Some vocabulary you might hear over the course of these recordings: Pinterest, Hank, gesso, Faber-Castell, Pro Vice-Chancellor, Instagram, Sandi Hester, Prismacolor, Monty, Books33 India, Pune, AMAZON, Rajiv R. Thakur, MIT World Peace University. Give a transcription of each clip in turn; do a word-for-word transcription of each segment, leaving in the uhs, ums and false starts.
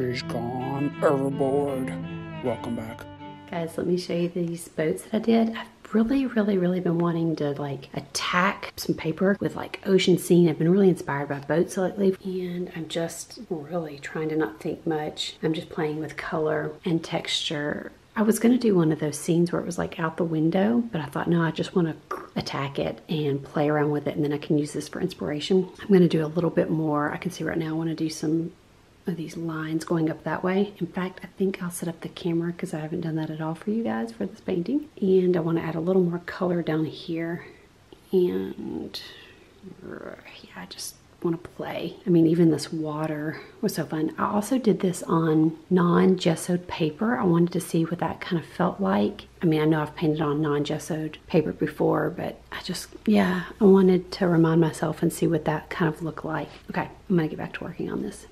Fishery's gone overboard. Welcome back. Guys, let me show you these boats that I did. I've really, really, really been wanting to like attack some paper with like ocean scene. I've been really inspired by boats lately, and I'm just really trying to not think much. I'm just playing with color and texture. I was gonna do one of those scenes where it was like out the window, but I thought, no, I just wanna attack it and play around with it, and then I can use this for inspiration. I'm gonna do a little bit more. I can see right now I wanna do some of these lines going up that way. In fact, I think I'll set up the camera because I haven't done that at all for you guys for this painting. And I wanna add a little more color down here. And yeah, I just wanna play. I mean, even this water was so fun. I also did this on non-gessoed paper. I wanted to see what that kind of felt like. I mean, I know I've painted on non-gessoed paper before, but I just, yeah, I wanted to remind myself and see what that kind of looked like. Okay, I'm gonna get back to working on this.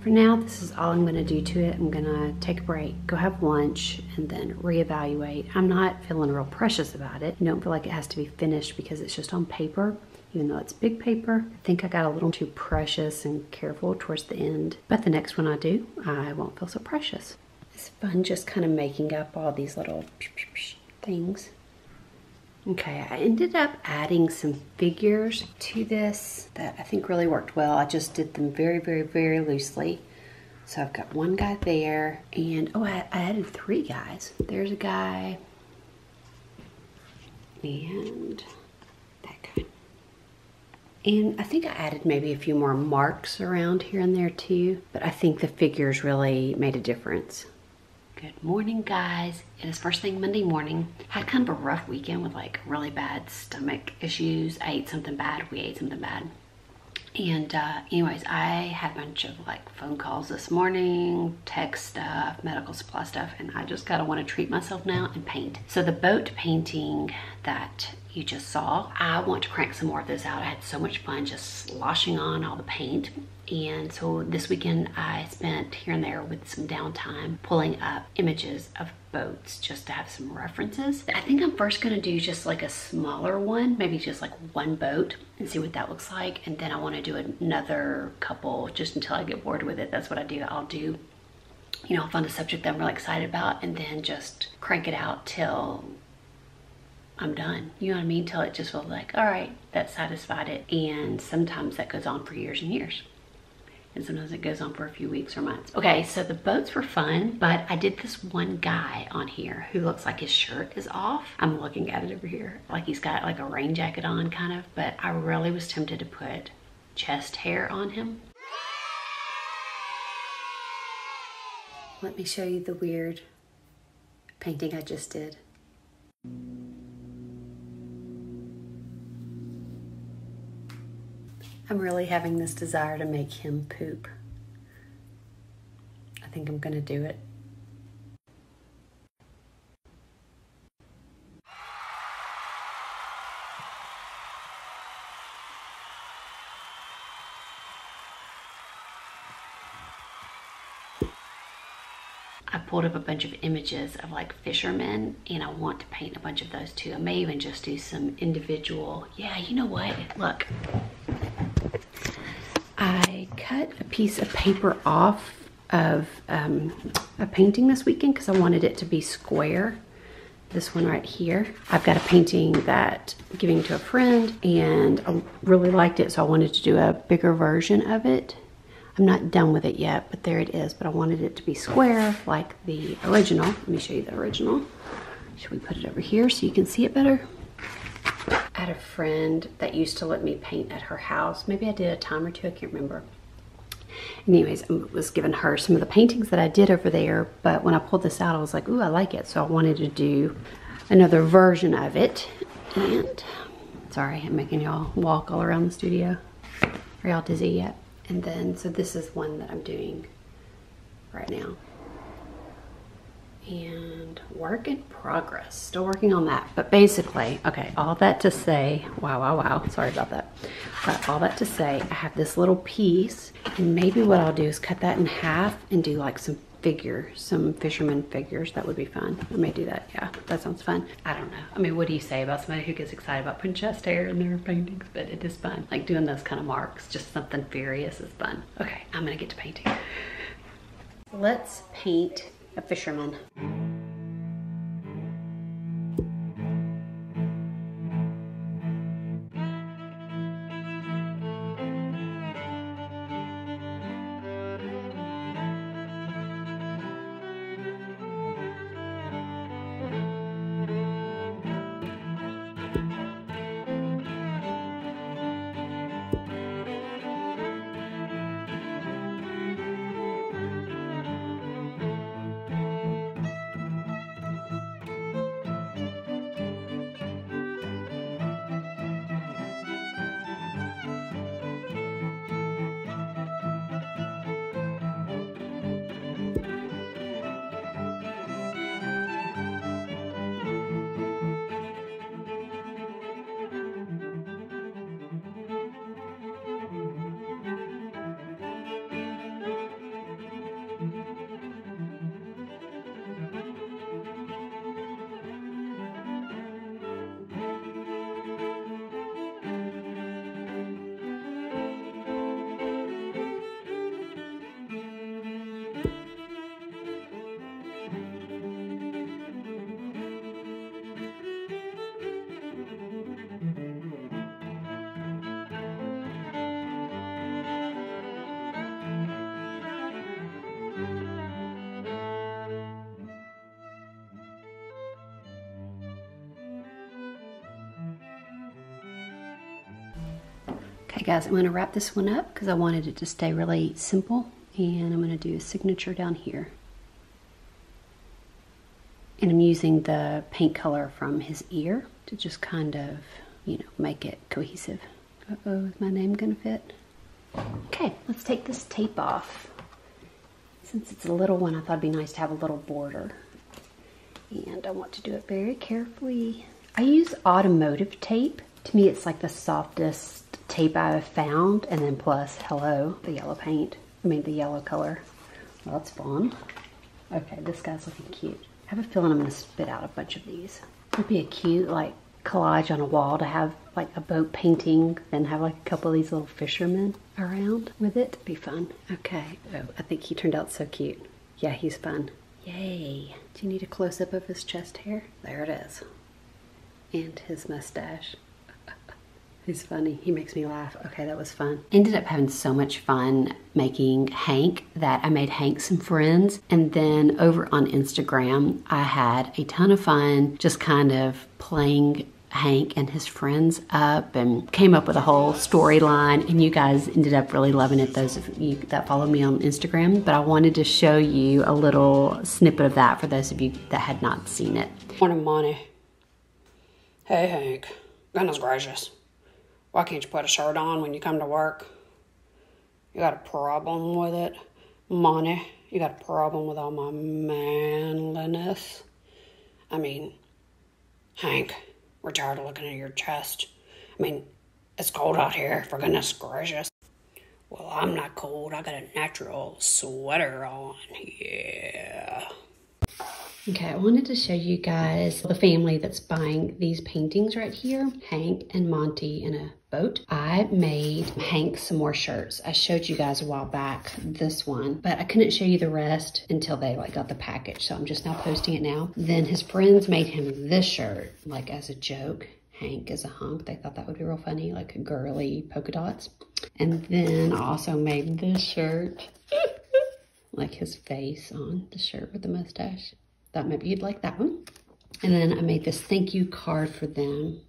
For now, this is all I'm gonna do to it. I'm gonna take a break, go have lunch, and then reevaluate. I'm not feeling real precious about it. I don't feel like it has to be finished because it's just on paper, even though it's big paper. I think I got a little too precious and careful towards the end. But the next one I do, I won't feel so precious. It's fun just kind of making up all these little things. Okay, I ended up adding some figures to this that I think really worked well. I just did them very, very, very loosely. So I've got one guy there, and oh, I, I added three guys. There's a guy, and that guy. And I think I added maybe a few more marks around here and there too, but I think the figures really made a difference. Good morning, guys. It is first thing Monday morning. I had kind of a rough weekend with like really bad stomach issues. I ate something bad, we ate something bad. And uh, anyways, I had a bunch of like phone calls this morning, text stuff, medical supply stuff, and I just kinda wanna treat myself now and paint. So the boat painting that you just saw, I want to crank some more of this out. I had so much fun just sloshing on all the paint. And so this weekend I spent here and there with some downtime pulling up images of boats just to have some references. I think I'm first gonna do just like a smaller one, maybe just like one boat, and see what that looks like. And then I wanna do another couple just until I get bored with it. That's what I do. I'll do, you know, I'll find a subject that I'm really excited about and then just crank it out till I'm done. You know what I mean? Till it just feels like, all right, that satisfied it. And sometimes that goes on for years and years. And sometimes it goes on for a few weeks or months. Okay, so the boats were fun, but I did this one guy on here who looks like his shirt is off. I'm looking at it over here. Like he's got like a rain jacket on kind of, but I really was tempted to put chest hair on him. Let me show you the weird painting I just did. I'm really having this desire to make him poop. I think I'm gonna do it. I pulled up a bunch of images of like fishermen, and I want to paint a bunch of those too. I may even just do some individual, yeah, you know what, look. I cut a piece of paper off of um, a painting this weekend because I wanted it to be square. This one right here. I've got a painting that I'm giving to a friend, and I really liked it, so I wanted to do a bigger version of it. I'm not done with it yet, but there it is. But I wanted it to be square like the original. Let me show you the original. Should we put it over here so you can see it better? I had a friend that used to let me paint at her house. Maybe I did a time or two, I can't remember. Anyways, I was giving her some of the paintings that I did over there, but when I pulled this out, I was like, ooh, I like it. So I wanted to do another version of it. And, sorry, I'm making y'all walk all around the studio. Are y'all dizzy yet? And then, so this is one that I'm doing right now. And work in progress, still working on that. But basically, okay, all that to say, wow, wow, wow, sorry about that. But all that to say, I have this little piece, and maybe what I'll do is cut that in half and do like some figures, some fisherman figures. That would be fun. I may do that, yeah, that sounds fun. I don't know. I mean, what do you say about somebody who gets excited about Pinterest hair in their paintings? But it is fun. Like doing those kind of marks, just something furious is fun. Okay, I'm gonna get to painting. Let's paint a fisherman. Okay guys, I'm gonna wrap this one up because I wanted it to stay really simple, and I'm gonna do a signature down here. And I'm using the paint color from his ear to just kind of, you know, make it cohesive. Uh-oh, is my name gonna fit? Okay, let's take this tape off. Since it's a little one, I thought it'd be nice to have a little border. And I want to do it very carefully. I use automotive tape. To me, it's like the softest tape I have found, and then plus, hello, the yellow paint. I mean, the yellow color. Well, that's fun. Okay, this guy's looking cute. I have a feeling I'm gonna spit out a bunch of these. It'd be a cute, like, collage on a wall to have, like, a boat painting, then have, like, a couple of these little fishermen around with it. It'd be fun. Okay. Oh, I think he turned out so cute. Yeah, he's fun. Yay. Do you need a close-up of his chest hair? There it is. And his mustache. He's funny. He makes me laugh. Okay, that was fun. Ended up having so much fun making Hank that I made Hank some friends. And then over on Instagram, I had a ton of fun just kind of playing Hank and his friends up, and came up with a whole storyline, and you guys ended up really loving it, those of you that follow me on Instagram. But I wanted to show you a little snippet of that for those of you that had not seen it. Morning, Monty. Hey, Hank. Goodness gracious. Why can't you put a shirt on when you come to work? You got a problem with it, Monty? You got a problem with all my manliness? I mean, Hank, we're tired of looking at your chest. I mean, it's cold out here, for goodness gracious. Well, I'm not cold. I got a natural sweater on, yeah. Okay, I wanted to show you guys the family that's buying these paintings right here, Hank and Monty in a boat. I made Hank some more shirts. I showed you guys a while back this one, but I couldn't show you the rest until they like got the package, so I'm just now posting it now. Then his friends made him this shirt, like as a joke. Hank is a hunk. They thought that would be real funny, like girly polka dots. And then I also made this shirt, like his face on the shirt with the mustache. Thought maybe you'd like that one. And then I made this thank you card for them.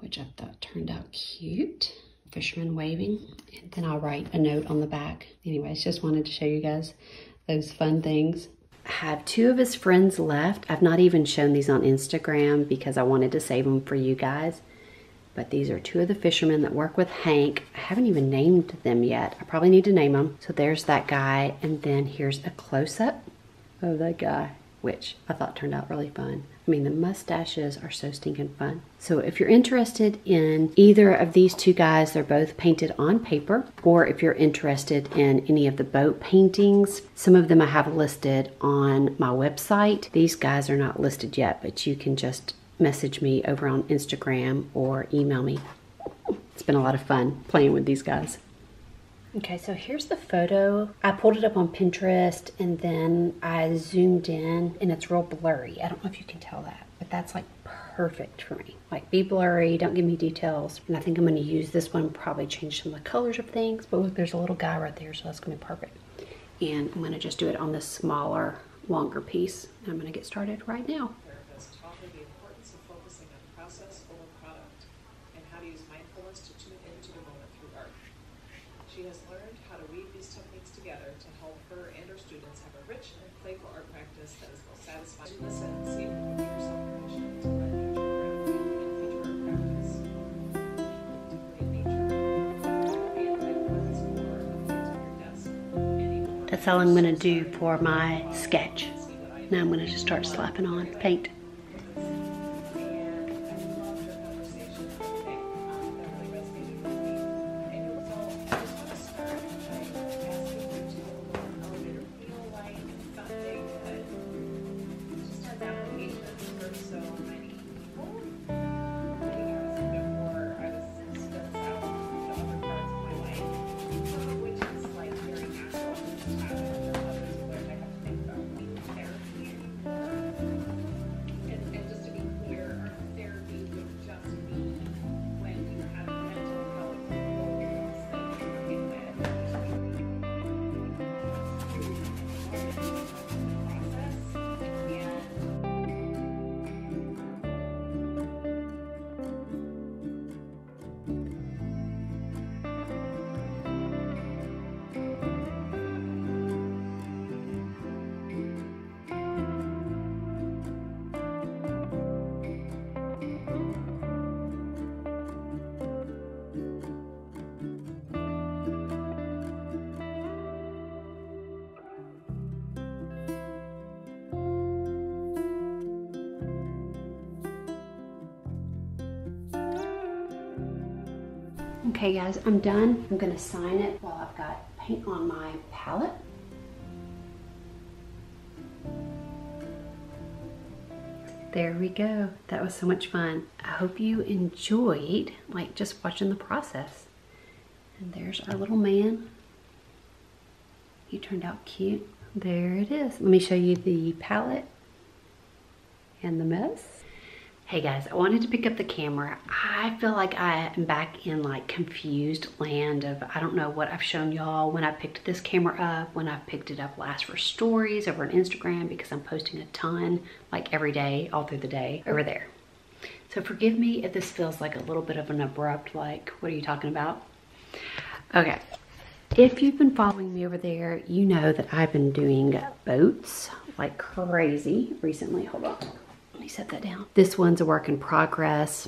which I thought turned out cute. Fisherman waving, and then I'll write a note on the back. Anyways, just wanted to show you guys those fun things. I have two of his friends left. I've not even shown these on Instagram because I wanted to save them for you guys. But these are two of the fishermen that work with Hank. I haven't even named them yet. I probably need to name them. So there's that guy, and then here's a close-up of that guy, which I thought turned out really fun. I mean, the mustaches are so stinking fun. So if you're interested in either of these two guys, they're both painted on paper, or if you're interested in any of the boat paintings, some of them I have listed on my website. These guys are not listed yet, but you can just message me over on Instagram or email me. It's been a lot of fun playing with these guys. Okay, so here's the photo. I pulled it up on Pinterest and then I zoomed in and it's real blurry. I don't know if you can tell that, but that's like perfect for me. Like, be blurry, don't give me details. And I think I'm gonna use this one, probably change some of the colors of things, but look, there's a little guy right there, so that's gonna be perfect. And I'm gonna just do it on this smaller, longer piece. And I'm gonna get started right now. She has learned how to weave these techniques together to help her and her students have a rich and playful art practice that is both satisfying to listen and see and give yourself permission to run nature and feature art practice. To create nature. That's all I'm going to do for my sketch. Now I'm going to just start slapping on paint. Okay guys, I'm done. I'm gonna sign it while I've got paint on my palette. There we go. That was so much fun. I hope you enjoyed like just watching the process. And there's our little man. He turned out cute. There it is. Let me show you the palette and the mess. Hey guys, I wanted to pick up the camera. I feel like I am back in like confused land of, I don't know what I've shown y'all when I picked this camera up, when I picked it up last for stories over on Instagram, because I'm posting a ton like every day, all through the day over there. So forgive me if this feels like a little bit of an abrupt, like, what are you talking about? Okay. If you've been following me over there, you know that I've been doing boats like crazy recently. Hold on. Let me set that down. This one's a work in progress.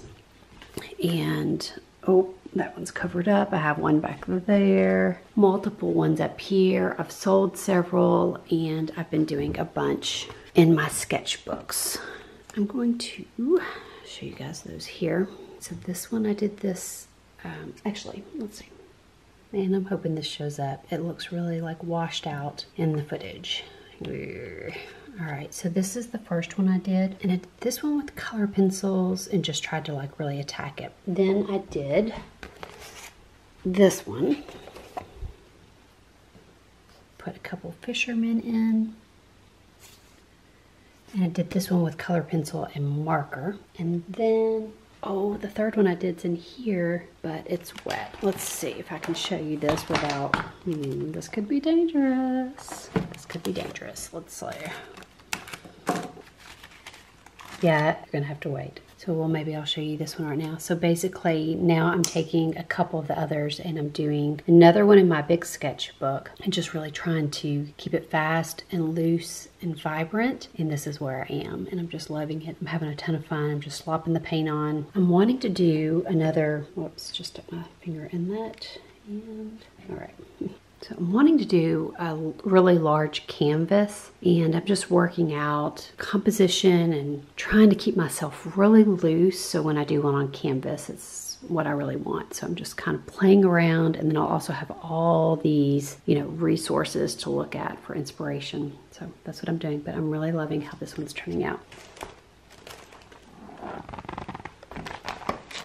And, oh, that one's covered up. I have one back there. Multiple ones up here. I've sold several, and I've been doing a bunch in my sketchbooks. I'm going to show you guys those here. So this one, I did this, um, actually, let's see. And I'm hoping this shows up. It looks really, like, washed out in the footage. All right, so this is the first one I did, and I did this one with color pencils and just tried to like really attack it. Then I did this one, put a couple fishermen in, and I did this one with color pencil and marker. And then, oh, the third one I did's in here, but it's wet. Let's see if I can show you this without, hmm, this could be dangerous. This could be dangerous, let's see. Yeah, you're gonna have to wait. So well, maybe I'll show you this one right now. So basically now I'm taking a couple of the others and I'm doing another one in my big sketchbook and just really trying to keep it fast and loose and vibrant. And this is where I am, and I'm just loving it. I'm having a ton of fun. I'm just slopping the paint on. I'm wanting to do another, whoops, just stuck my finger in that. And all right. So I'm wanting to do a really large canvas, and I'm just working out composition and trying to keep myself really loose, so when I do one on canvas, it's what I really want. So I'm just kind of playing around, and then I'll also have all these, you know, resources to look at for inspiration. So that's what I'm doing, but I'm really loving how this one's turning out.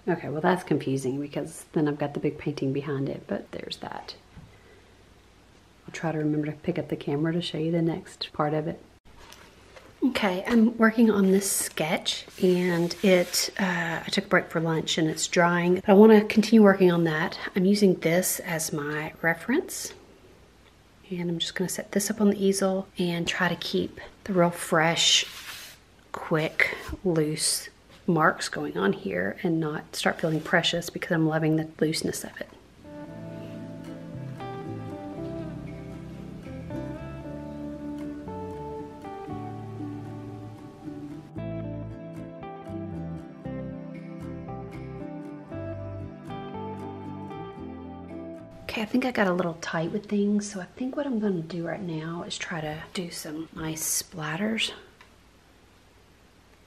Okay, well that's confusing because then I've got the big painting behind it, but there's that. I'll try to remember to pick up the camera to show you the next part of it. Okay, I'm working on this sketch, and it, uh, I took a break for lunch and it's drying, but I want to continue working on that. I'm using this as my reference, and I'm just going to set this up on the easel and try to keep the real fresh, quick, loose marks going on here and not start feeling precious, because I'm loving the looseness of it. Okay, I think I got a little tight with things, so I think what I'm going to do right now is try to do some nice splatters.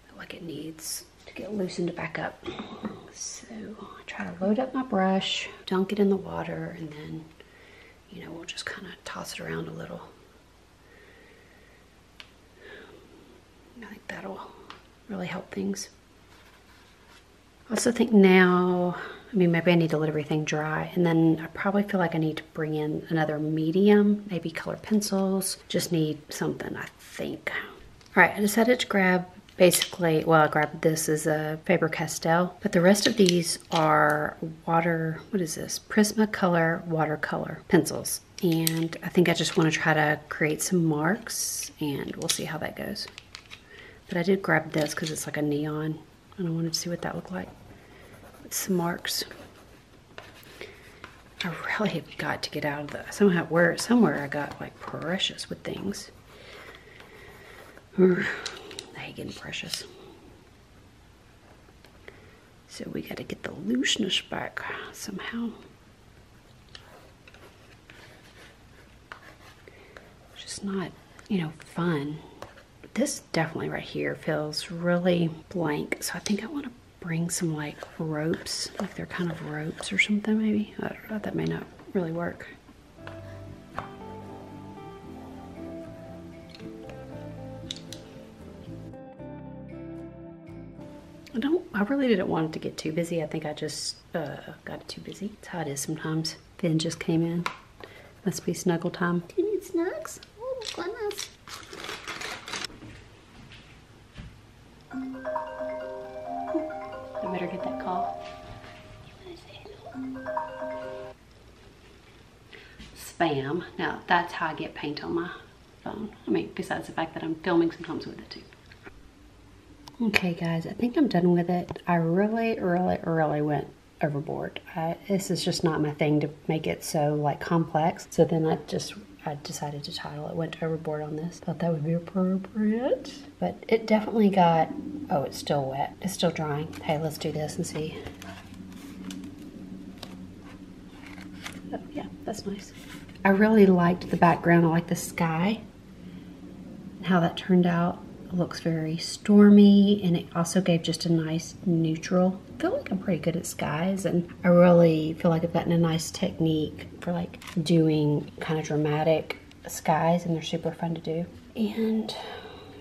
I feel like it needs to get loosened back up. So I try to load up my brush, dunk it in the water, and then, you know, we'll just kind of toss it around a little. I think that'll really help things. I also think now, I mean, maybe I need to let everything dry, and then I probably feel like I need to bring in another medium, maybe color pencils, just need something, I think. All right, I decided to grab basically, well, I grabbed this as a Faber-Castell, but the rest of these are water, what is this? Prismacolor watercolor pencils. And I think I just want to try to create some marks, and we'll see how that goes. But I did grab this because it's like a neon, and I wanted to see what that looked like. Some marks. I really have got to get out of the, somehow where somewhere I got like precious with things. I hate getting precious. So we got to get the looseness back somehow. It's just not, you know, fun. But this definitely right here feels really blank. So I think I want to bring some like ropes, like they're kind of ropes or something maybe. I don't know, that may not really work. I don't, I really didn't want it to get too busy. I think I just uh, got it too busy. That's how it is sometimes. Finn just came in. Must be snuggle time. Do you need snacks? Oh my goodness. Better get that call. Spam. Now that's how I get paint on my phone. I mean, besides the fact that I'm filming sometimes with it too. Okay guys, I think I'm done with it. I really, really, really went overboard. I, this is just not my thing to make it so like complex. So then I just, I decided to title it Went Overboard on this. Thought that would be appropriate. But it definitely got, oh, it's still wet. It's still drying. Hey, let's do this and see. Oh yeah, that's nice. I really liked the background. I like the sky and how that turned out. It looks very stormy, and it also gave just a nice neutral. I feel like I'm pretty good at skies, and I really feel like I've gotten a nice technique for like doing kind of dramatic skies, and they're super fun to do. And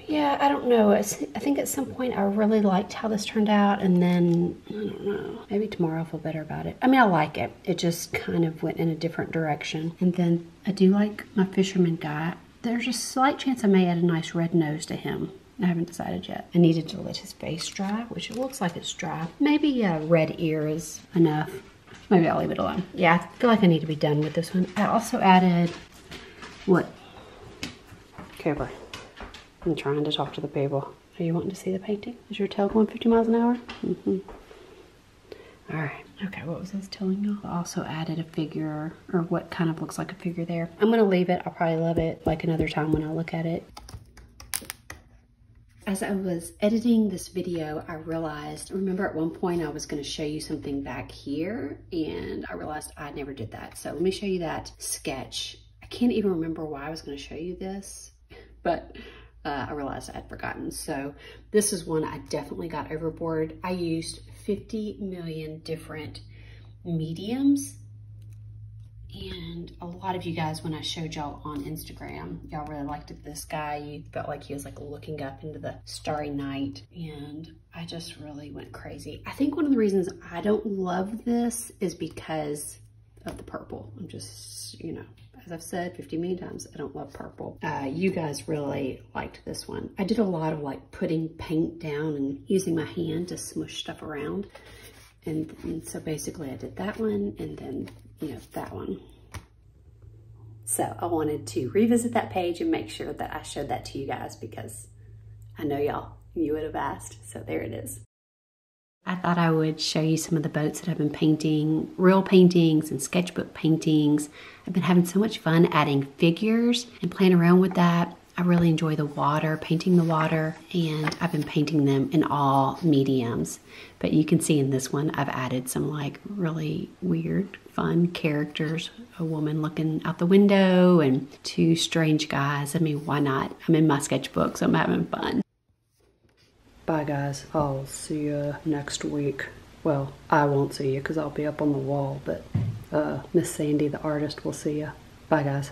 yeah, I don't know. It's, I think at some point I really liked how this turned out, and then, I don't know, maybe tomorrow I'll feel better about it. I mean, I like it. It just kind of went in a different direction. And then I do like my fisherman guy. There's a slight chance I may add a nice red nose to him. I haven't decided yet. I needed to let his face dry, which it looks like it's dry. Maybe yeah, red ear is enough. Maybe I'll leave it alone. Yeah, I feel like I need to be done with this one. I also added, what? Camera. I'm trying to talk to the people. Are you wanting to see the painting? Is your tail going fifty miles an hour? Mm-hmm. All right. Okay, what was I telling y'all? I also added a figure, or what kind of looks like a figure there. I'm gonna leave it. I'll probably love it like another time when I look at it. As I was editing this video, I realized, remember at one point I was gonna show you something back here, and I realized I never did that. So let me show you that sketch. I can't even remember why I was gonna show you this, but uh, I realized I had forgotten. So this is one I definitely got overboard. I used fifty million different mediums. And a lot of you guys, when I showed y'all on Instagram, y'all really liked this guy. You felt like he was like looking up into the starry night. And I just really went crazy. I think one of the reasons I don't love this is because of the purple. I'm just, you know, as I've said fifty million times, I don't love purple. Uh, you guys really liked this one. I did a lot of like putting paint down and using my hand to smush stuff around. And, and so basically I did that one and then you know, that one. So I wanted to revisit that page and make sure that I showed that to you guys because I know y'all, you would have asked. So there it is. I thought I would show you some of the boats that I've been painting, real paintings and sketchbook paintings. I've been having so much fun adding figures and playing around with that. I really enjoy the water, painting the water, and I've been painting them in all mediums. But you can see in this one, I've added some like really weird, fun characters. A woman looking out the window and two strange guys. I mean, why not? I'm in my sketchbook, so I'm having fun. Bye guys, I'll see you next week. Well, I won't see you because I'll be up on the wall, but uh, Miss Sandy, the artist, will see you. Bye guys.